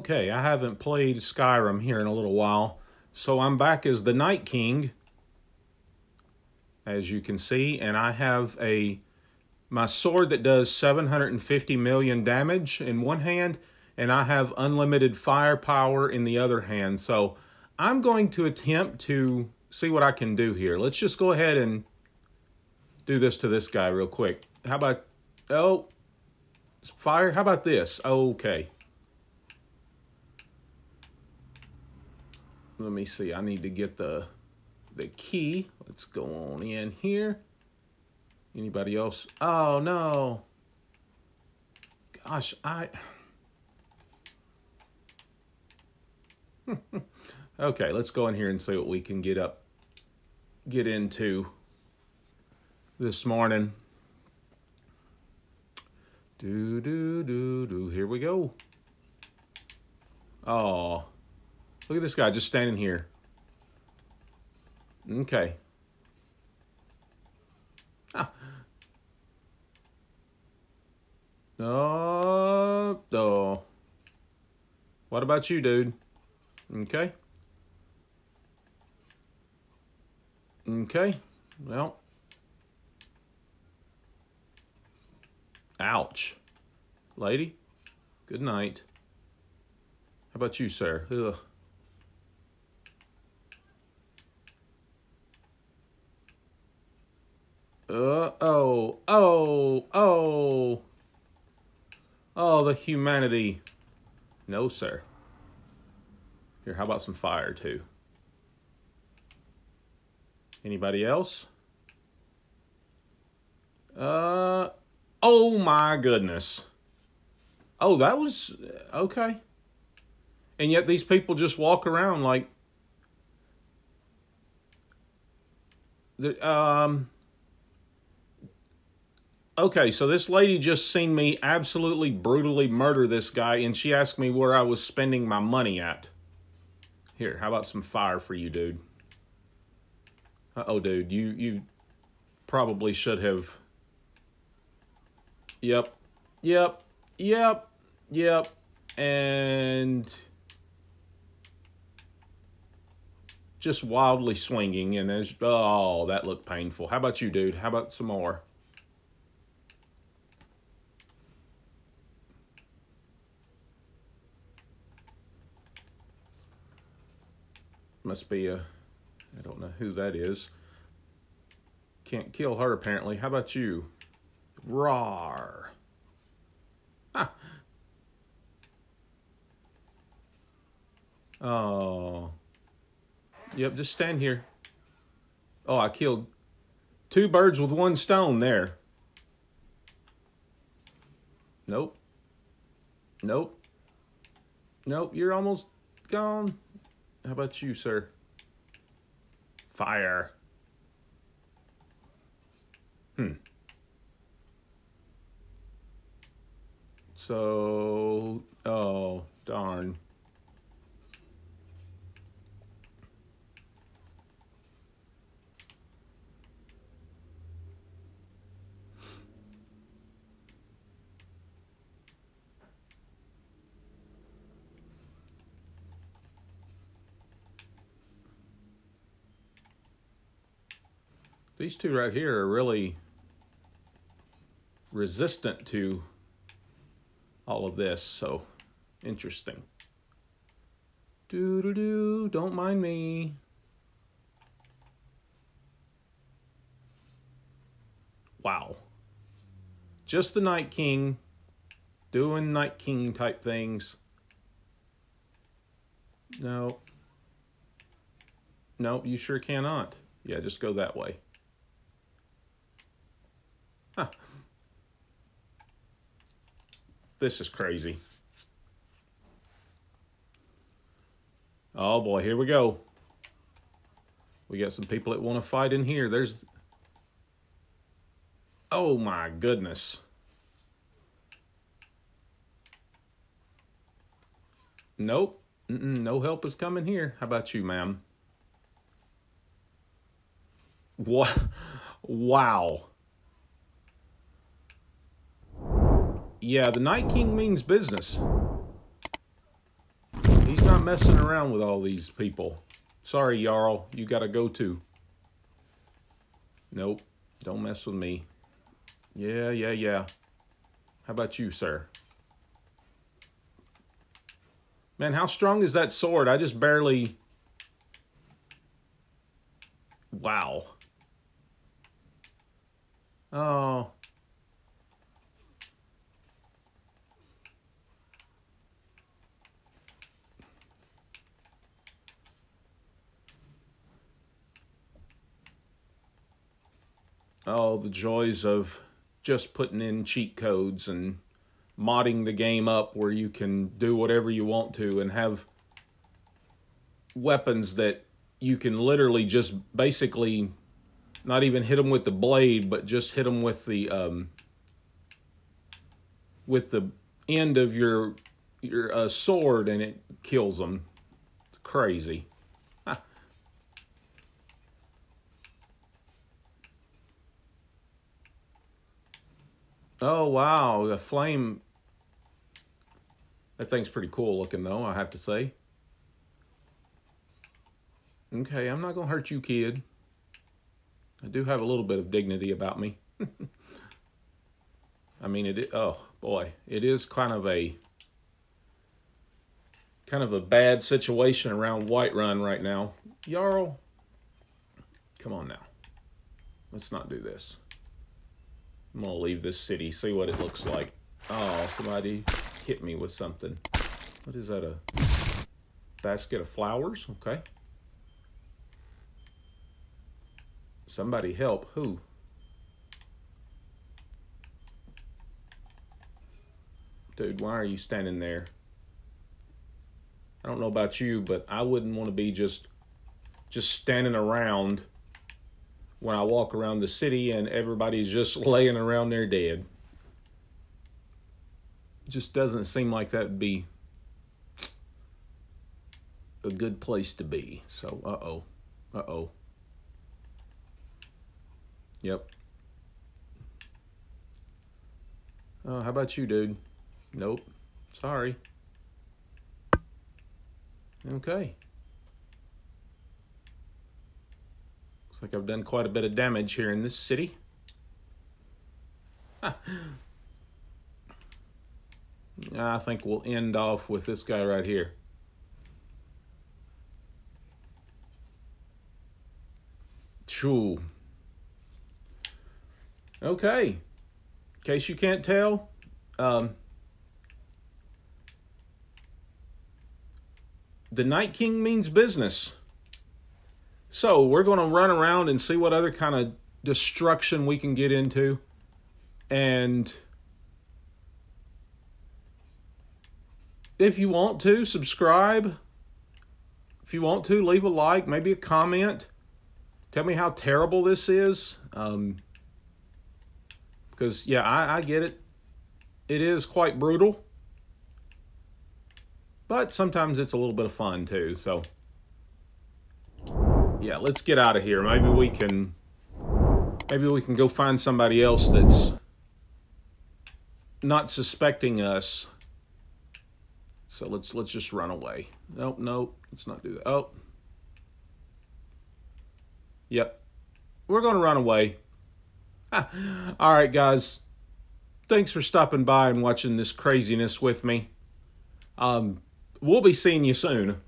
Okay, I haven't played Skyrim here in a little while, so I'm back as the Night King, as you can see, and I have my sword that does 750 million damage in one hand, and I have unlimited firepower in the other hand. So I'm going to attempt to see what I can do here. Let's just go ahead and do this to this guy real quick. How about, oh, fire, how about this? Okay. Let me see, I need to get the key. Let's go on in here. Anybody else? Oh no. Gosh, Okay, let's go in here and see what we can get into this morning. Here we go. Oh. Look at this guy just standing here. Okay. Ah. Oh. What about you, dude? Okay. Okay. Well. Ouch. Lady, good night. How about you, sir? Ugh. Oh, the humanity. No, sir. Here, how about some fire, too? Anybody else? Oh my goodness. Oh, that was, okay. And yet these people just walk around like, okay, so this lady just seen me absolutely brutally murder this guy, and she asked me where I was spending my money at. Here, how about some fire for you, dude? Uh-oh, dude, you probably should have. Yep, yep, yep, yep, and just wildly swinging, and there's, oh, that looked painful. How about you, dude? How about some more? Must be a, I don't know who that is. Can't kill her apparently. How about you? Rawr. Ah. Oh. Yep, just stand here. Oh, I killed two birds with one stone there. Nope. Nope. Nope, you're almost gone. How about you, sir? Fire. So, oh, darn. These two right here are really resistant to all of this, so interesting. Don't mind me. Wow. Just the Night King, doing Night King type things. No. Nope, you sure cannot. Yeah, just go that way. This is crazy. Oh boy, here we go. We got some people that want to fight in here. There's, oh my goodness. Nope. No help is coming here. How about you, ma'am? What? Wow. Yeah, the Night King means business. not messing around with all these people. Sorry, Jarl, you gotta go too. Nope, don't mess with me. Yeah. How about you, sir? Man, how strong is that sword? I just barely... Wow. Oh... Oh, the joys of just putting in cheat codes and modding the game up where you can do whatever you want to and have weapons that you can literally just basically not even hit them with the blade, but just hit them with the end of your sword and it kills them. It's crazy. Oh, wow, the flame. That thing's pretty cool looking, though, I have to say. Okay, I'm not going to hurt you, kid. I do have a little bit of dignity about me. I mean, oh, boy, it is kind of a bad situation around Whiterun right now. Jarl, come on now. Let's not do this. I'm gonna leave this city, see what it looks like. Oh, somebody hit me with something. What is that, a basket of flowers? Okay. Somebody help, who? Dude, why are you standing there? I don't know about you, but I wouldn't want to be just standing around when I walk around the city and everybody's just laying around there dead. Just doesn't seem like that would be a good place to be. So, uh-oh. Yep. Oh, how about you, dude? Nope. Sorry. Okay. Like I've done quite a bit of damage here in this city. I think we'll end off with this guy right here. Choo. Okay. In case you can't tell, the Night King means business. So we're going to run around and see what other kind of destruction we can get into. And if you want to, subscribe. If you want to, leave a like, maybe a comment. Tell me how terrible this is. Because, yeah, I get it. It is quite brutal. But sometimes it's a little bit of fun, too, so... Yeah, let's get out of here. Maybe we can go find somebody else that's not suspecting us. So let's just run away. Nope. Let's not do that. Oh. Yep. We're going to run away. All right, guys. Thanks for stopping by and watching this craziness with me. We'll be seeing you soon.